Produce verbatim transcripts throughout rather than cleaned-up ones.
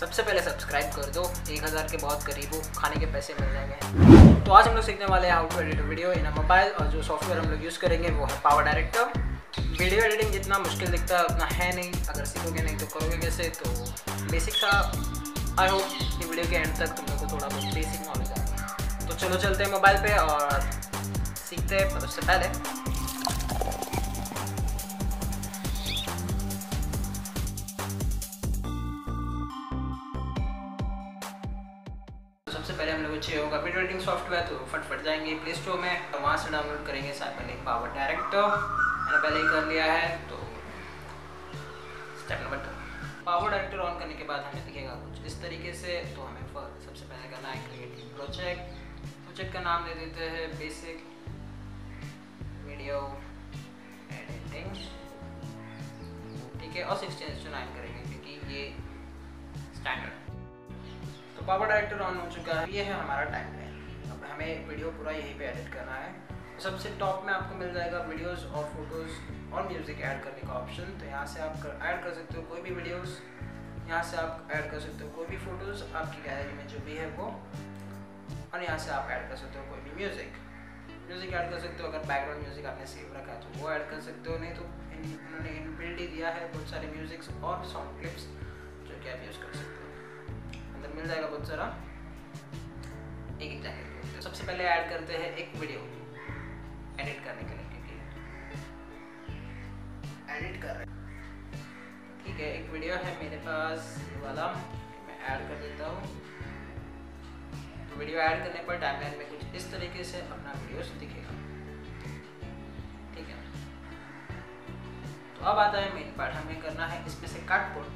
सबसे पहले सब्सक्राइब कर दो, एक हज़ार के बहुत करीब हो, खाने के पैसे मिल जाएंगे। तो आज हम लोग सीखने वाले हैं how to edit video in a mobile, और जो सॉफ्टवेयर हम लोग यूज़ करेंगे वो है पावर डायरेक्टर। वीडियो एडिटिंग जितना मुश्किल दिखता है उतना है नहीं, अगर सीखोगे नहीं तो करोगे कैसे, तो बेसिक था। आई होप ये वीडियो के एंड तक तुम लोग को थोड़ा बहुत बेसिक नॉलेज आएगा। तो चलो चलते हैं मोबाइल पे और सीखते हैं। पर उससे पहले सबसे पहले हम लोग चाहिए होगा वीडियो एडिटिंग सॉफ्टवेयर, तो फटफट जाएंगे प्ले स्टोर में, वहाँ से डाउनलोड करेंगे साइबरलिंक पावर डायरेक्टर। मैंने पहले ही कर लिया है। तो step number two, power director on करने के बाद हमें दिखेगा कुछ इस तरीके से। तो हमें सबसे पहले करना है क्रिएट प्रोजेक्ट। प्रोजेक्ट का नाम दे देते हैं बेसिक वीडियो एडिटिंग, ठीक है, और सिक्सटीन इस टू नाइन करेंगे क्योंकि ये स्टैंडर्ड। तो पावर डायरेक्टर ऑन हो चुका है। ये है हमारा टाइमलाइन। अब हमें वीडियो पूरा यहीं पे एडिट करना है। सबसे टॉप में आपको मिल जाएगा वीडियोस और फोटोज़ और म्यूज़िक ऐड करने का ऑप्शन। तो यहाँ से आप ऐड कर सकते हो कोई भी वीडियोस, यहाँ से आप ऐड कर सकते हो कोई भी फ़ोटोज़ आपकी गैलरी में जो भी है वो, और यहाँ से आप ऐड कर सकते हो कोई भी म्यूज़िक म्यूज़िक ऐड कर सकते हो। अगर बैकग्राउंड म्यूज़िक आपने सेव रखा है तो वो ऐड कर सकते हो, नहीं तो उन्होंने इनबिल्ट ही दिया है बहुत सारे म्यूज़िक्स और सॉन्ग क्लिप्स जो कि आप यूज़ कर सकते हो। अंदर मिल जाएगा बहुत सारा एक ही जैकेट। सबसे पहले ऐड करते हैं एक वीडियो एडिट करने के लिए, क्योंकि एडिट कर रहे हैं, ठीक है। एक वीडियो है मेरे पास, ये वाला मैं ऐड कर देता हूँ। तो वीडियो ऐड करने पर टाइमलाइन में कुछ इस तरीके से अपना वीडियोस दिखेगा, ठीक है। तो अब आता है मेन पार्ट, हमें करना है इसमें से कट पुट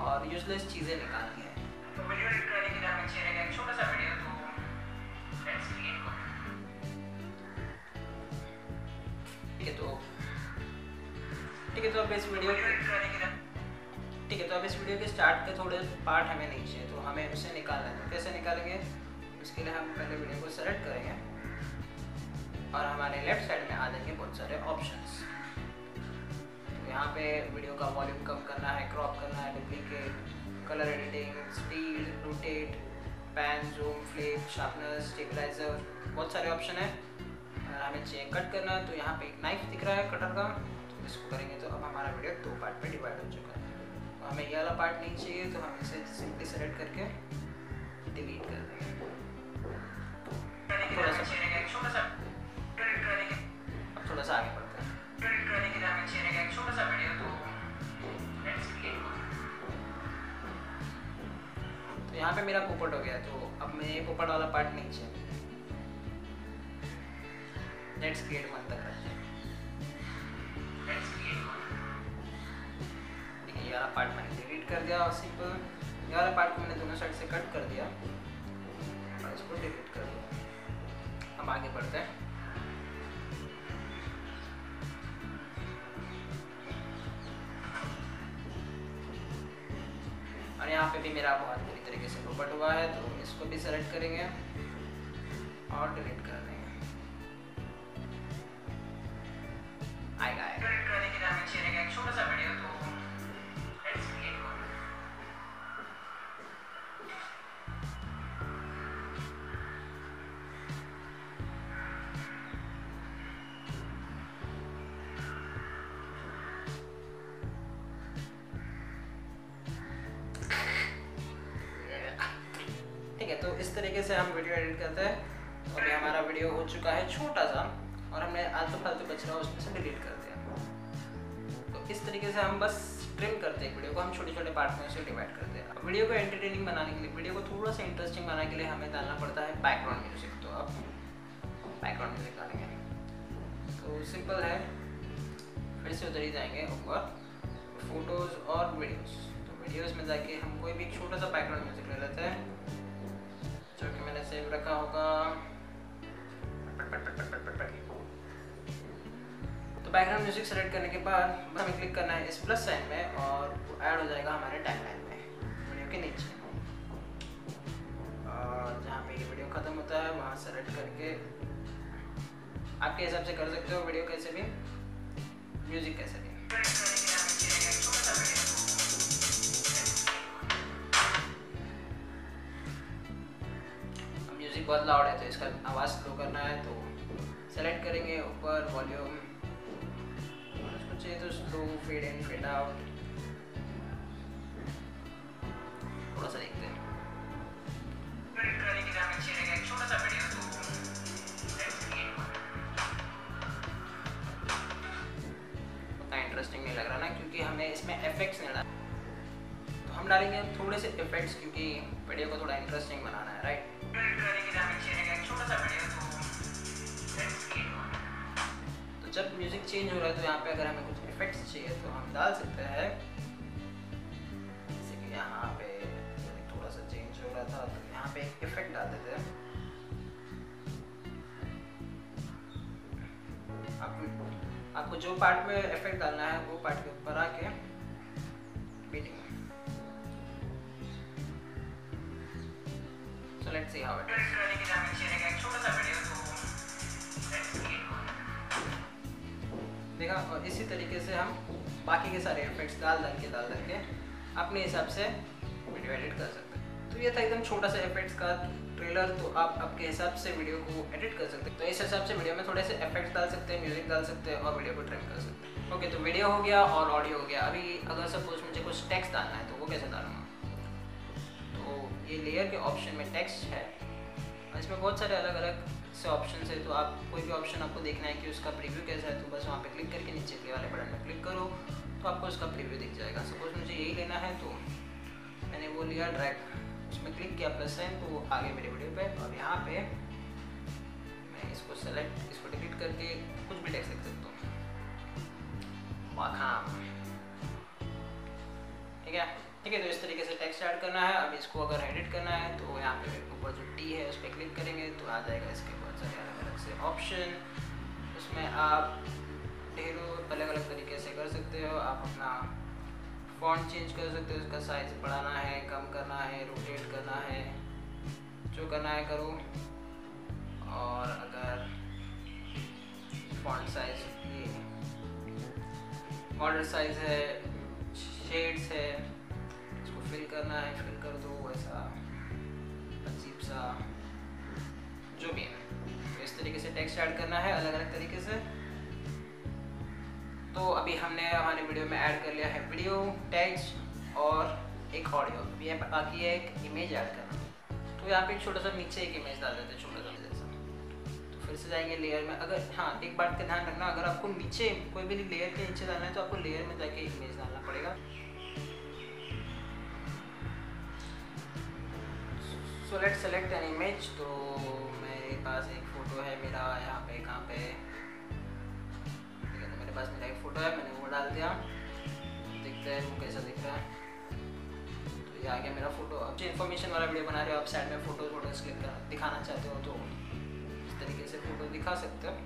और यूजलेस चीज़ें निकालनी है। तो वीडियो एडिट करने के लिए हमें चाहिए एक छोटा सा वीडियो। तो लेट्स क्रिएट वन, ठीक है। तो अब इस वीडियो ठीक है तो अब इस वीडियो के स्टार्ट के थोड़े पार्ट हमें नहीं चाहिए, तो हमें उसे निकालना है। तो कैसे निकालेंगे, उसके लिए हम पहले वीडियो को सेलेक्ट करेंगे और हमारे लेफ्ट साइड में आ जाएंगे बहुत सारे ऑप्शंस। तो यहाँ पे वीडियो का वॉल्यूम कम करना है, क्रॉप करना है, duplicate, colour editing, speed, rotate, pan, zoom, flip, sharpener, stabiliser, बहुत सारे ऑप्शन है। हमें चाहिए कट करना है, तो यहाँ पे एक नाइफ दिख रहा है कटर का, तो इसको करेंगे। तो अब हमारा वीडियो दो पार्ट में डिवाइड हो चुका है। तो हमें ये वाला पार्ट नहीं चाहिए, तो हम इसे सिंपली सेलेक्ट करके डिलीट कर देंगे। थोड़ा सा अब थोड़ा सा आगे बढ़ते हैं। तो यहाँ पे मेरा पोपट हो गया, तो अब मैं ये पोपट वाला पार्ट नहीं चाहिए। लेट्स क्रिएट वन तक रखते हैं। लेट्स क्रिएट वन, ठीक है। ये वाला पार्ट मैंने डिलीट कर दिया और सिंपल ये वाला पार्ट मैंने दोनों साइड से कट कर दिया और इसको डिलीट कर दिया। हम आगे बढ़ते हैं। और यहाँ पे भी मेरा बहुत बुरी तरीके से रोबट हुआ है, तो इसको भी सेलेक्ट करेंगे और डिलीट कर देंगे। आएगा है। करने के लिए हमें चाहिए एक छोटा सा वीडियो, तो लेट्स क्रिएट वन। ठीक है, तो इस तरीके से हम वीडियो एडिट करते हैं। तो अभी हमारा वीडियो हो चुका है छोटा सा, और हमने आलतू फालतू बचरा उसमें से डिलीट कर दिया। तो इस तरीके से हम बस ट्रिम करते हैं वीडियो को, हम छोटे छोटे पार्ट में उसे डिवाइड करते हैं। अब वीडियो को एंटरटेनिंग बनाने के लिए, वीडियो को थोड़ा सा इंटरेस्टिंग बनाने के लिए हमें डालना पड़ता है बैकग्राउंड म्यूजिक। तो अब बैकग्राउंड म्यूजिक डालेंगे, तो सिंपल है, फिर से उधर ही जाएंगे ऊपर फोटोज़ और वीडियोज़। तो वीडियोज़ में जाके हम कोई भी छोटा सा बैकग्राउंड म्यूजिक ले लेते हैं, जो कि मैंने सेव रखा होगा। बैकग्राउंड म्यूजिक सेलेक्ट करने के बाद हमें क्लिक करना है इस प्लस साइन में, और वो ऐड हो जाएगा हमारे टाइमलाइन में वीडियो के नीचे। और जहाँ पे ये वीडियो ख़त्म होता है वहाँ सेलेक्ट करके आपके हिसाब से कर सकते हो, वीडियो कैसे भी, म्यूजिक कैसे भी। म्यूजिक बहुत लाउड है तो इसका आवाज़ स्लो करना है, तो सेलेक्ट करेंगे ऊपर वॉल्यूम, और इसको चाहिए तो slow fade in fade out थोड़ा सा देखते हैं। उतना इंटरेस्टिंग नहीं लग रहा ना, क्योंकि हमें इसमें इफेक्ट्स नहीं डाला, तो हम डालेंगे थोड़े से इफेक्ट्स क्योंकि वीडियो को थोड़ा इंटरेस्टिंग बनाना है, राइट। तो जब म्यूजिक चेंज हो रहा है तो यहाँ पे अगर हमें कुछ इफेक्ट्स चाहिए तो हम डाल सकते हैं, जैसे कि यहाँ पे थोड़ा सा चेंज हो रहा था तो यहाँ पे एक इफेक्ट डाल देते हैं। आपको आपको जो पार्ट में इफेक्ट डालना है वो पार्ट के ऊपर आके beating let's see how it देखा। और इसी तरीके से हम बाकी के सारे इफेक्ट्स डाल डाल के डाल डाल के अपने हिसाब से वीडियो एडिट कर सकते हैं। तो ये था एकदम छोटा सा इफेक्ट्स का ट्रेलर, तो आप आपके हिसाब से वीडियो को एडिट कर सकते हैं। तो इस हिसाब से वीडियो में थोड़े से इफेक्ट्स डाल सकते हैं, म्यूजिक डाल सकते हैं और वीडियो को ट्रिम कर सकते हैं। ओके, तो वीडियो हो गया और ऑडियो हो गया। अभी अगर सपोज मुझे कुछ टेक्स्ट डालना है तो वो कैसे डालूँगा? ये लेयर के ऑप्शन में टेक्स्ट है, इसमें बहुत सारे अलग अलग से ऑप्शन है, तो आप कोई भी ऑप्शन आपको देखना है कि उसका प्रीव्यू कैसा है, तो बस वहाँ पे क्लिक करके नीचे के वाले बटन पर क्लिक करो तो आपको उसका प्रीव्यू दिख जाएगा। सपोज मुझे यही लेना है तो मैंने वो लिया, ड्रैग उसमें क्लिक किया प्लस साइन, तो वो आगे मेरे वीडियो पर। और यहाँ पे मैं इसको सेलेक्ट इसको डिलीट करके कुछ भी टेक्स्ट लिख सकता हूँ, वाखा ठीक है ठीक है। तो इस तरीके से टेक्स्ट ऐड करना है। अब इसको अगर एडिट करना है तो यहाँ पे ऊपर जो टी है उस पर क्लिक करेंगे तो आ जाएगा इसके बहुत सारे अलग अलग से ऑप्शन, उसमें आप ढेरों अलग अलग तरीके से कर सकते हो। आप अपना फॉन्ट चेंज कर सकते हो, उसका साइज बढ़ाना है, कम करना है, रोटेट करना है, जो करना है करो। और अगर फॉन्ट साइज ये बॉर्डर साइज है, शेड्स है, फिल करना है फिल कर दो, ऐसा अजीब सा जो भी है। तो इस तरीके से टेक्स्ट ऐड करना है अलग अलग तरीके से। तो अभी हमने हमारे वीडियो में ऐड कर लिया है वीडियो, टेक्स्ट और एक ऑडियो भी है, बाकी है एक इमेज ऐड करना। तो यहाँ पे छोटा सा नीचे एक इमेज डाल देते हैं, छोटा सा जैसा। तो फिर से जाएंगे लेयर में। अगर हाँ, एक बात का ध्यान रखना, अगर आपको नीचे कोई भी लेयर के नीचे डालना है तो आपको लेयर में जाके इमेज डालना पड़ेगा। तो लेट सेलेक्ट एन इमेज, तो मेरे पास एक फ़ोटो है मेरा, यहाँ पे कहाँ पे तो मेरे पास मेरा एक फ़ोटो है, मैंने वो डाल दिया, देखते हैं वो कैसा दिख रहा है। तो ये आ गया मेरा फ़ोटो। अब जो इन्फॉर्मेशन वाला वीडियो बना रहे हो, आप साइड में फ़ोटो फोटोज क्लिक कर दिखाना चाहते हो तो इस तरीके से फ़ोटो दिखा सकते हो।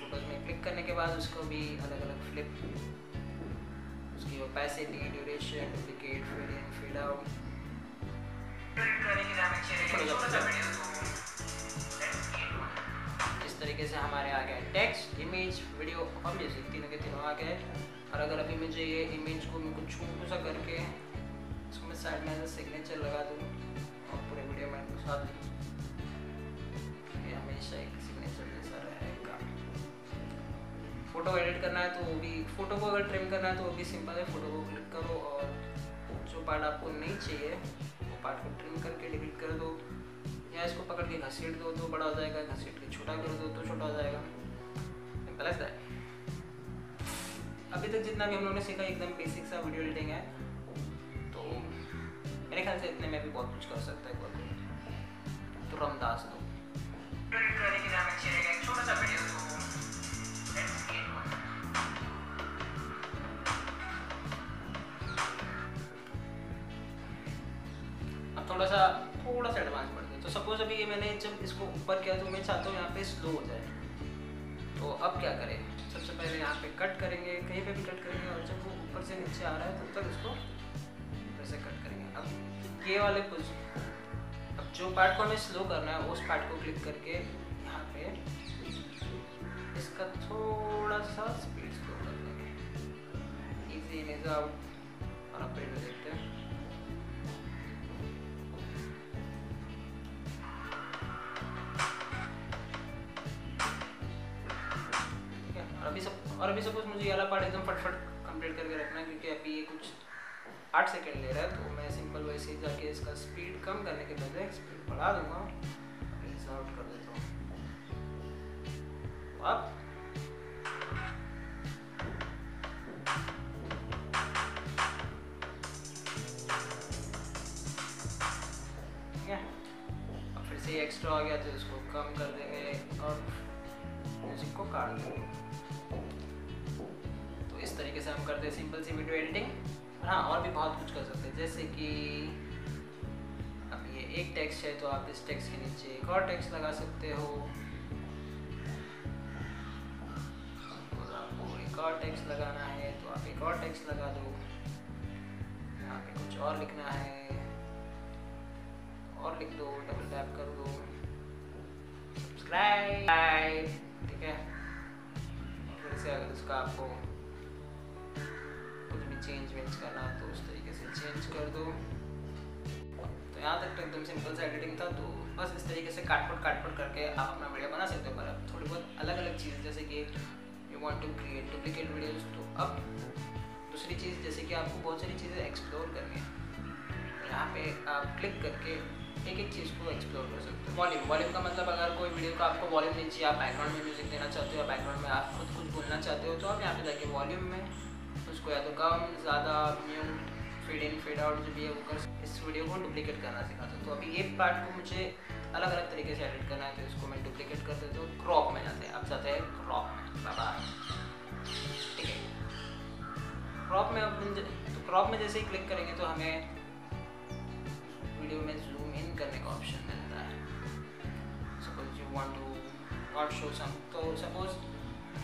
फ़ोटोज़ में क्लिक करने के बाद उसको भी अलग अलग फ्लिप, उसकी opacity, duration, duplicate, fade in fade out, इस तरीके से हमारे आ गए टेक्स्ट, इमेज, वीडियो और म्यूजिक, तीनों के तीनों आ गए। और अगर अभी मुझे ये इमेज को मैं कुछ छोटा सा करके इसको मैं साइड में सिग्नेचर लगा दूँ और पूरे वीडियो में इनको साथ दूँ, ये हमेशा एक सिग्नेचर जैसा रहेगा। फ़ोटो एडिट करना है तो वो भी, फ़ोटो को अगर ट्रिम करना है तो वो भी सिंपल है, फ़ोटो को क्लिक करो और जो पार्ट आपको नहीं चाहिए पार्ट को ट्रिम करके डिलीट कर दो, या इसको पकड़ के घसीट दो तो बड़ा हो जाएगा, घसीट के छोटा कर दो तो छोटा हो जाएगा, सिंपल है। अभी तक जितना भी हम लोगों ने सीखा एकदम बेसिक सा वीडियो एडिटिंग है, तो मेरे ख्याल से इतने में भी बहुत कुछ कर सकता है कोई। तो रामदास दो थोड़ा सा थोड़ा सा एडवांस बढ़ गया। तो सपोज अभी ये मैंने जब इसको ऊपर किया तो मैं चाहता हूँ यहाँ पे स्लो हो जाए, तो अब क्या करें? सबसे पहले यहाँ पे कट करेंगे, कहीं पे भी कट करेंगे, और जब वो ऊपर से नीचे आ रहा है तब तक इसको ऐसे कट करेंगे। अब ये वाले कुछ, अब जो पार्ट को हमें स्लो करना है उस पार्ट को क्लिक करके यहाँ पे इसका थोड़ा सा स्पीड स्लो कर देंगे, इजी इज आउट। और आप देखते हैं और अभी सपोज मुझे ये वाला पार्ट एकदम फटफट कंप्लीट करके रखना है क्योंकि अभी ये कुछ आठ सेकेंड ले रहा है, तो मैं सिंपल वैसे ही जाके इसका स्पीड कम करने के बजाय स्पीड बढ़ा दूंगा, इस आउट कर देता हूँ। अब ठीक है, अब फिर से एक्स्ट्रा आ गया तो इसको कम कर देंगे और म्यूजिक को काट देंगे। तो इस तरीके से हम करते हैं सिंपल सी वीडियो एडिटिंग। हाँ, और भी बहुत कुछ कर सकते हैं, जैसे कि अब ये एक टेक्स्ट है तो आप इस टेक्स्ट के नीचे एक और टेक्स्ट लगा सकते हो, और आपको एक और टेक्स्ट लगाना है तो आप एक और टेक्स्ट लगा दो, यहाँ पे कुछ और लिखना है और लिख दो, डबल टैप कर दो, सब्सक्राइब, ठीक है। फिर से अगर उसका आपको चेंज वेंज करना तो उस तरीके से चेंज कर दो। तो यहाँ तक तो एकदम सिंपल सा एडिटिंग था, तो बस इस तरीके से काटपट काटपट करके आप अपना वीडियो बना सकते हो। पर अब थोड़ी बहुत अलग अलग चीज़, जैसे कि you want to create duplicate videos, तो अब दूसरी चीज़ जैसे कि आपको बहुत सारी चीज़ें एक्सप्लोर करनी है, यहाँ पे आप क्लिक करके एक एक चीज़ को एक्सप्लोर कर सकते हो। वॉल्यूम वॉल्यूम का मतलब अगर कोई वीडियो का आपको वॉल्यूम नहीं चाहिए, आप बैकग्राउंड में म्यूजिक देना चाहते हो या बैकग्राउंड में आप खुद कुछ बोलना चाहते हो, तो आप यहाँ पर जाके वॉल्यूम में उसको या तो कम ज़्यादा mute fade in fade out जो भी है वो कर, इस वीडियो को डुप्लीकेट करना सिखाता हूँ। तो अभी ये पार्ट को मुझे अलग अलग तरीके से एडिट करना है, तो इसको मैं डुप्लीकेट कर देता हूँ, क्रॉप में जाते हैं, अब जाते हैं क्रॉप में, बाबा ठीक है क्रॉप में। अब तो क्रॉप में जैसे ही क्लिक करेंगे तो हमें वीडियो में जूम इन करने का ऑप्शन मिलता है। Suppose you want to not show some, तो सपोज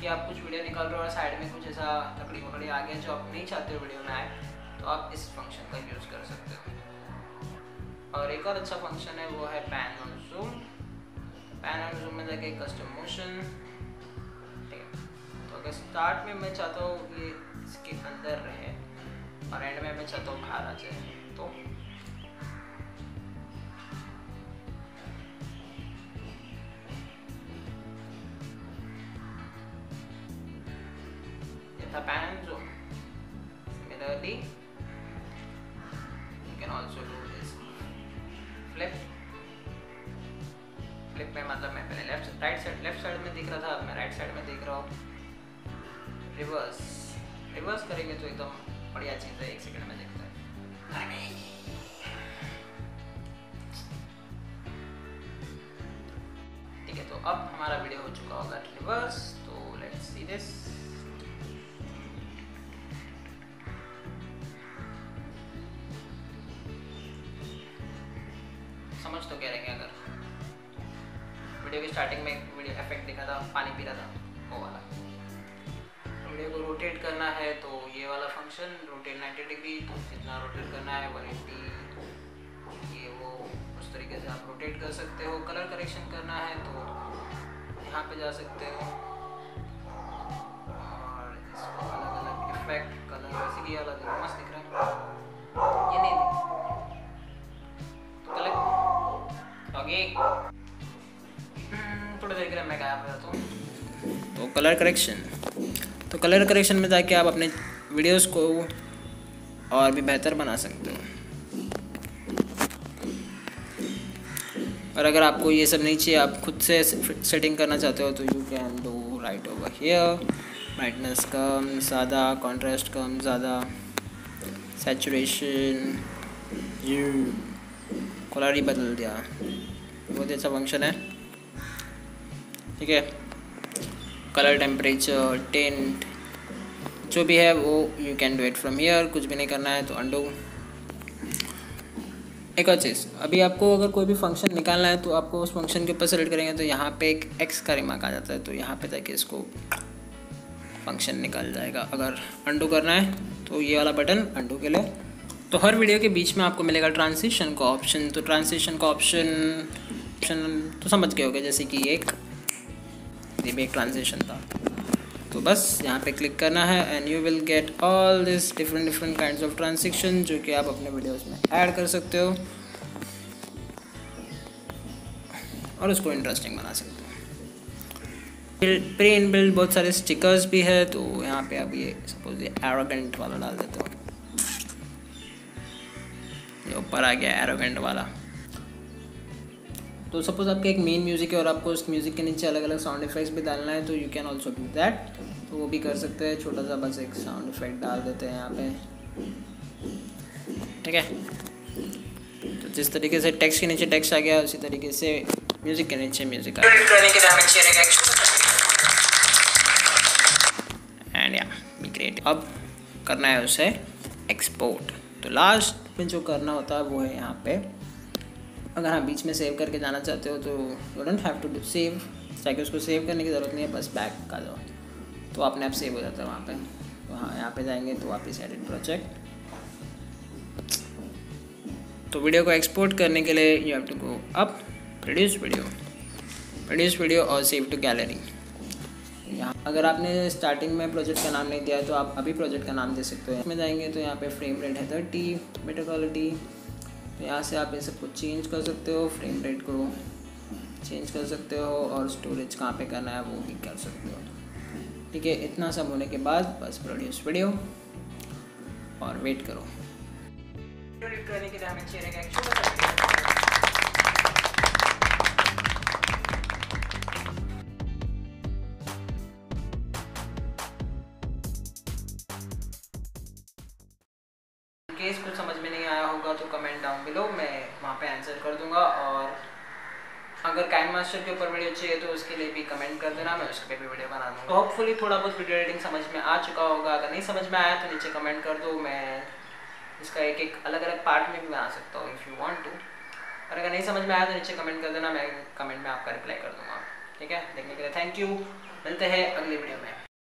कि आप कुछ वीडियो निकाल रहे हो और साइड में कुछ ऐसा लकड़ी वकड़ी आ गया जो आप नहीं चाहते हो वीडियो में आए, तो आप इस फंक्शन का यूज़ कर सकते हो। और एक और अच्छा फंक्शन है वो है pan on zoom. Pan on zoom में जाके कस्टम मोशन, ठीक है, तो अगर स्टार्ट में मैं चाहता हूँ ये इसके अंदर रहे और एंड में मैं चाहता हूँ बाहर आ जाए, तो pan and zoom. Similarly, you can also do this flip. Flip में मतलब मैं पहले left right side left side में दिख रहा था, अब मैं राइट साइड में दिख रहा हूँ। रिवर्स रिवर्स करेंगे तो एकदम बढ़िया चीज़ है, एक सेकंड में दिखता है। ठीक है, तो अब हमारा वीडियो हो चुका होगा रिवर्स। तो लेट्स सी दिस। समझ तो कह रहे हैं, अगर वीडियो के स्टार्टिंग में वीडियो इफेक्ट दिखा था, पानी पी रहा था, वो वाला। वीडियो को रोटेट करना है तो ये वाला फंक्शन रोटेट नब्बे डिग्री, तो जितना रोटेट करना है एक सौ अस्सी, ये वो उस तरीके से आप रोटेट कर सकते हो। कलर करेक्शन करना है तो यहाँ पे जा सकते हो और इसको अलग अलग इफेक्ट कलर, जैसे कि अलग मस्त दिख रहा है, ये नहीं थोड़ा देर के लिए मैं गायब रहता हूँ। तो कलर करेक्शन, तो कलर करेक्शन में जाके आप अपने वीडियोस को और भी बेहतर बना सकते हो। और अगर आपको ये सब नहीं चाहिए, आप खुद से सेटिंग करना चाहते हो, तो you can do right over here. Brightness कम ज़्यादा, कॉन्ट्रास्ट कम ज़्यादा, सैचुरेशन, यू कलर ही बदल दिया, बहुत ही अच्छा फंक्शन है। ठीक है, कलर, टेम्परेचर, टेंट, जो भी है वो you can do it from here. कुछ भी नहीं करना है तो अंडू। एक और चीज़, अभी आपको अगर कोई भी फंक्शन निकालना है तो आपको उस फंक्शन के ऊपर सेलेक्ट करेंगे तो यहाँ पे एक एक्स का रिमार्क आ जाता है, तो यहाँ पे जाके इसको फंक्शन निकाल जाएगा। अगर अंडू करना है तो ये वाला बटन अंडू के लिए। तो हर वीडियो के बीच में आपको मिलेगा ट्रांजिशन का ऑप्शन, तो ट्रांजिशन का ऑप्शन ऑप्शन तो समझ गए होंगे, जैसे कि एक ये भी एक ट्रांजिशन था। तो बस यहाँ पे क्लिक करना है and you will get all this different different kinds of transition जो कि आप अपने वीडियोस में ऐड कर सकते हो और उसको इंटरेस्टिंग बना सकते हो। प्री इनबिल्ट बहुत सारे स्टिकर्स भी है, तो यहाँ पे अब ये सपोज ये एरोगेंट वाला डाल देता हूँ, ये ऊपर आ गया एरोगेंट वाला। तो सपोज आपके एक मेन म्यूज़िक है और आपको उस म्यूज़िक के नीचे अलग अलग साउंड इफेक्ट्स भी डालना है, तो you can also do that, तो वो भी कर सकते हैं। छोटा सा बस एक साउंड इफेक्ट डाल देते हैं यहाँ पे, ठीक है। तो जिस तरीके से टेक्स्ट के नीचे टेक्स्ट आ गया, उसी तरीके से म्यूज़िक के नीचे म्यूज़िक आ गया। एंड या बी ग्रेट। अब करना है उसे एक्सपोर्ट, तो लास्ट में जो करना होता है वो है यहाँ पे, अगर हाँ बीच में सेव करके जाना चाहते हो तो you don't have to save, ताकि उसको सेव करने की ज़रूरत नहीं है, बस बैक का जाओ तो अपने आप सेव हो जाता है वहाँ पे। तो हाँ यहाँ पे जाएंगे तो वापस एडिट प्रोजेक्ट। तो वीडियो को एक्सपोर्ट करने के लिए you have to go up, produce video, produce video और सेव टू गैलरी। यहाँ अगर आपने स्टार्टिंग में प्रोजेक्ट का नाम नहीं दिया है तो आप अभी प्रोजेक्ट का नाम दे सकते हो। इसमें जाएंगे तो यहाँ पर फ्रेम रेट है थर्टी, बेटर क्वालिटी, यहाँ से आप ये सब कुछ चेंज कर सकते हो, फ्रेम रेट को चेंज कर सकते हो और स्टोरेज कहाँ पे करना है वो भी कर सकते हो, ठीक है। इतना सब होने के बाद बस प्रोड्यूस वीडियो और वेट करो। केस कुछ समझ में नहीं आया होगा तो कमेंट डाउन बिलो, मैं वहाँ पे आंसर कर दूंगा। और अगर काइन मास्टर के ऊपर वीडियो चाहिए तो उसके लिए भी कमेंट कर देना, मैं उसके पे भी वीडियो बना दूँगा। होपफुली थोड़ा बहुत वीडियो एडिटिंग समझ में आ चुका होगा, अगर नहीं समझ में आया तो नीचे कमेंट कर दो, मैं इसका एक एक अलग अलग पार्ट में भी बना सकता हूँ इफ़ यू वॉन्ट टू। और अगर नहीं समझ में आया तो नीचे कमेंट कर देना, मैं कमेंट में आपका रिप्लाई कर दूँगा, ठीक है। देखने के लिए थैंक यू, मिलते हैं अगले वीडियो में।